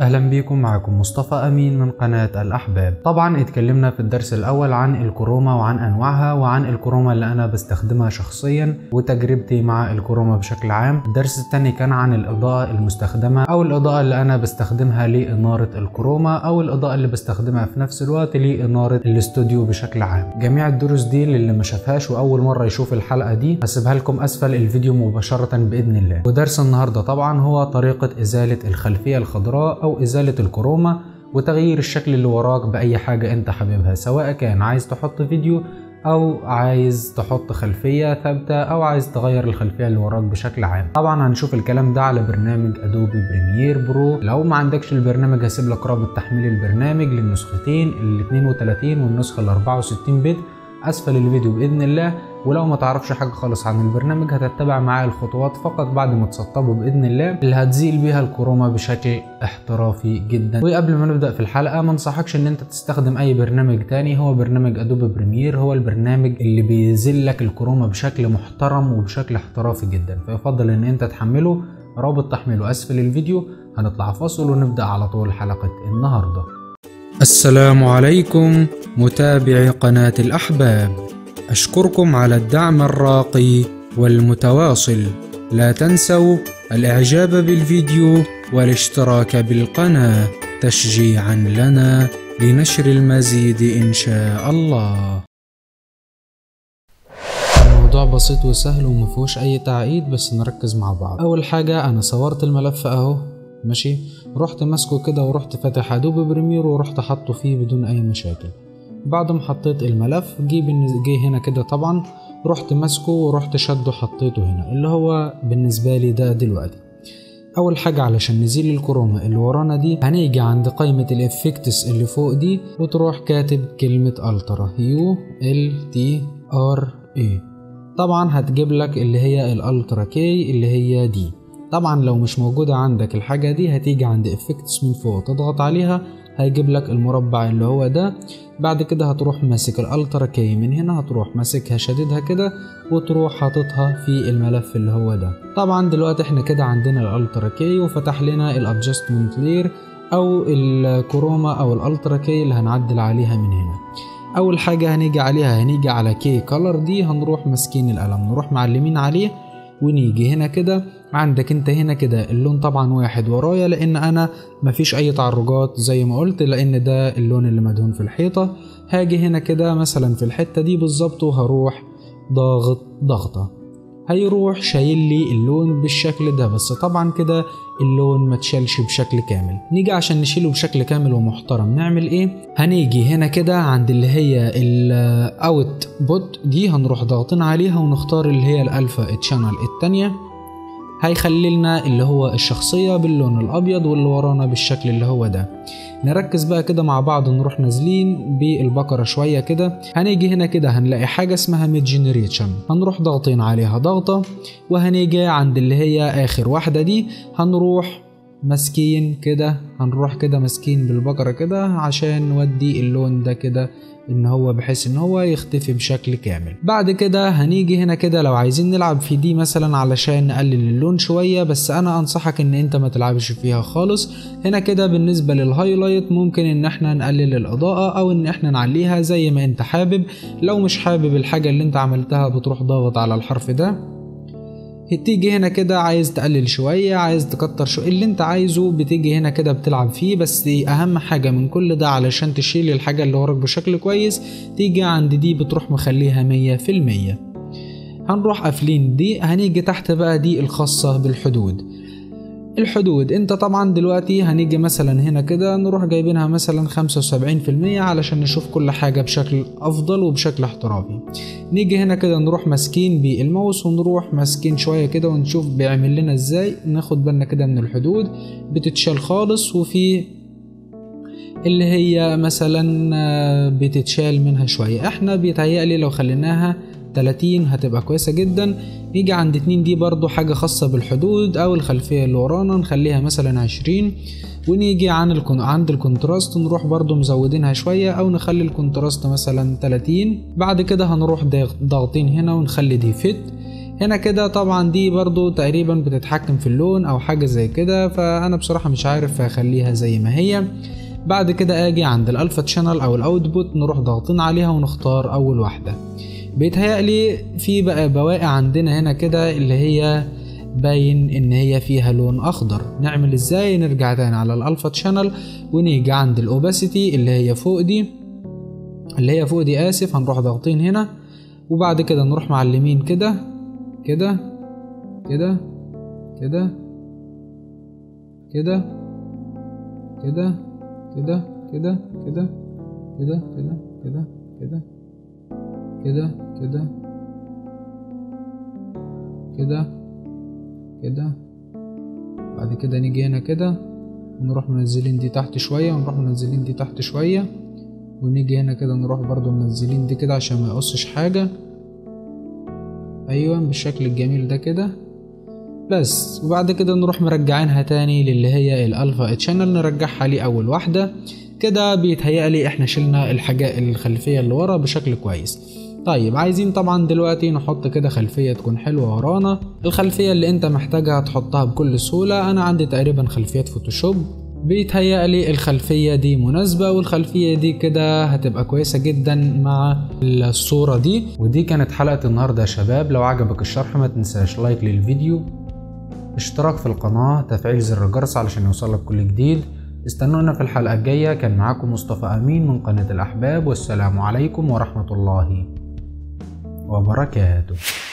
أهلا بكم، معكم مصطفى أمين من قناة الأحباب. طبعا اتكلمنا في الدرس الأول عن الكروما وعن أنواعها وعن الكروما اللي أنا بستخدمها شخصيا وتجربتي مع الكروما بشكل عام. الدرس الثاني كان عن الإضاءة المستخدمة أو الإضاءة اللي أنا بستخدمها لإنارة الكروما أو الإضاءة اللي بستخدمها في نفس الوقت لإنارة الاستوديو بشكل عام. جميع الدروس دي اللي ما شافهاش وأول مرة يشوف الحلقة دي هسيبها لكم أسفل الفيديو مباشرة بإذن الله. ودرس النهاردة طبعا هو طريقة إزالة الخلفية الخضراء أو إزالة الكروما وتغيير الشكل اللي وراك بأي حاجة أنت حاببها، سواء كان عايز تحط فيديو أو عايز تحط خلفية ثابتة أو عايز تغير الخلفية اللي وراك بشكل عام. طبعا هنشوف الكلام ده على برنامج أدوبي بريمير برو. لو ما عندكش البرنامج هسيب لك رابط تحميل البرنامج للنسختين ال 32 والنسخة ال 64 بت أسفل الفيديو بإذن الله. ولو ما تعرفش حاجة خالص عن البرنامج هتتبع معايا الخطوات فقط بعد ما تسطبه بإذن الله اللي هتزيل بيها الكروما بشكل احترافي جدا. وقبل ما نبدأ في الحلقة ما انصحكش ان انت تستخدم اي برنامج تاني، هو برنامج أدوبي بريمير هو البرنامج اللي بيزيل لك الكروما بشكل محترم وبشكل احترافي جدا، فيفضل ان انت تحمله. رابط تحميله أسفل الفيديو. هنطلع فاصل ونبدأ على طول حلقة النهاردة. السلام عليكم متابعي قناة الأحباب، أشكركم على الدعم الراقي والمتواصل. لا تنسوا الإعجاب بالفيديو والاشتراك بالقناة تشجيعا لنا لنشر المزيد إن شاء الله. الموضوع بسيط وسهل ومفيهوش أي تعقيد، بس نركز مع بعض. أول حاجة أنا صورت الملف أهو ماشي، رحت ماسكه كده ورحت فاتح أدوبي بريمير ورحت حاطه فيه بدون أي مشاكل. بعد ما حطيت الملف جه هنا كده طبعا، رحت ماسكه ورحت شده حطيته هنا اللي هو بالنسبه لي ده دلوقتي. اول حاجه علشان نزيل الكروما اللي ورانا دي هنيجي عند قائمه الافكتس اللي فوق دي وتروح كاتب كلمه الترا ULTRA. طبعا هتجيب لك اللي هي الالترا كي اللي هي دي. طبعا لو مش موجوده عندك الحاجه دي هتيجي عند افكتس من فوق تضغط عليها هيجيب لك المربع اللي هو ده. بعد كده هتروح ماسك الالترا كي من هنا، هتروح ماسكها شددها كده وتروح حاططها في الملف اللي هو ده. طبعا دلوقتي احنا كده عندنا الالترا كي وفتح لنا الادجستمنت لير او الكروما او الالترا كي اللي هنعدل عليها من هنا. اول حاجه هنيجي عليها هنيجي على كي كلر دي، هنروح ماسكين القلم نروح معلمين عليه ونيجي هنا كده. عندك انت هنا كده اللون طبعا واحد ورايا لان انا مفيش اي تعرجات زي ما قلت، لان ده اللون اللي مدهون في الحيطة. هاجي هنا كده مثلا في الحتة دي بالظبط وهروح ضاغط ضغطة هيروح شايل لي اللون بالشكل ده، بس طبعا كده اللون ما تشالش بشكل كامل. نيجي عشان نشيله بشكل كامل ومحترم نعمل ايه؟ هنيجي هنا كده عند اللي هي الاوت بوت دي هنروح ضاغطين عليها ونختار اللي هي الالفا تشانل التانية، هيخللنا اللي هو الشخصية باللون الابيض واللي ورانا بالشكل اللي هو ده. نركز بقى كده مع بعض نروح نازلين بالبقرة شوية كده. هنيجي هنا كده هنلاقي حاجة اسمها ميد جينيريشن، هنروح ضاغطين عليها ضغطة وهنيجي عند اللي هي اخر واحدة دي هنروح ماسكين كده ماسكين بالبقرة كده عشان نودي اللون ده كده ان هو بحيث ان هو يختفي بشكل كامل. بعد كده هنيجي هنا كده لو عايزين نلعب في دي مثلا علشان نقلل اللون شوية، بس انا انصحك ان انت ما تلعبش فيها خالص. هنا كده بالنسبة للهايلايت ممكن ان احنا نقلل الاضاءة او ان احنا نعليها زي ما انت حابب. لو مش حابب الحاجة اللي انت عملتها بتروح ضاغط على الحرف ده، هتيجي هنا كده عايز تقلل شوية عايز تكتر شوية اللي انت عايزه بتيجي هنا كده بتلعب فيه. بس اهم حاجة من كل ده علشان تشيل الحاجة اللي وراك بشكل كويس تيجي عند دي بتروح مخليها 100%. هنروح قافلين دي. هنيجي تحت بقى دي الخاصة بالحدود. الحدود انت طبعا دلوقتي هنيجي مثلا هنا كده نروح جايبينها مثلا 75% علشان نشوف كل حاجة بشكل افضل وبشكل احترافي. نيجي هنا كده نروح ماسكين بالماوس ونروح ماسكين شوية كده ونشوف بيعمل لنا ازاي. ناخد بالنا كده من الحدود بتتشال خالص وفي اللي هي مثلا بتتشال منها شوية. احنا بيتهيألي لو خليناها 30 هتبقى كويسة جدا. نيجي عند 2 دي برضو حاجة خاصة بالحدود او الخلفية اللي ورانا نخليها مثلا 20. ونيجي عند الكونتراست نروح برضو مزودينها شوية او نخلي الكونتراست مثلا 30. بعد كده هنروح ضاغطين هنا ونخلي دي فيت. هنا كده طبعا دي برضو تقريبا بتتحكم في اللون او حاجة زي كده، فانا بصراحة مش عارف اخليها زي ما هي. بعد كده اجي عند الالفا تشانل او الاوتبوت، نروح ضاغطين عليها ونختار اول واحدة. بيتهيألي في بقى بواقع عندنا هنا كده اللي هي باين ان هي فيها لون اخضر. نعمل ازاي؟ نرجع تاني على الالفا تشانل ونيجي عند الاوباسيتي اللي هي فوق دي اسف، هنروح ضاغطين هنا وبعد كده نروح معلمين كده كده كده كده كده كده كده كده كده كده كده كده كده كده كده كده كده. بعد كده نيجي هنا كده ونروح منزلين دي تحت شوية ونروح منزلين دي تحت شوية، ونيجي هنا كده نروح برضو منزلين دي كده عشان ما يقصش حاجة. ايوه بالشكل الجميل ده كده بس. وبعد كده نروح مرجعينها تاني للي هي الالفا تشانل، نرجعها لاول واحدة كده. بيتهيألي احنا شلنا الحاجة الخلفية اللي ورا بشكل كويس. طيب عايزين طبعا دلوقتي نحط كده خلفية تكون حلوة ورانا. الخلفية اللي انت محتاجها تحطها بكل سهولة، انا عندي تقريبا خلفيات فوتوشوب، بيتهيألي الخلفية دي مناسبة، والخلفية دي كده هتبقى كويسة جدا مع الصورة دي. ودي كانت حلقة النهاردة يا شباب. لو عجبك الشرح ما تنساش لايك للفيديو، اشتراك في القناة، تفعيل زر الجرس علشان يوصلك كل جديد. استنونا في الحلقة الجاية. كان معاكم مصطفى أمين من قناة الأحباب، والسلام عليكم ورحمة الله وبركاته.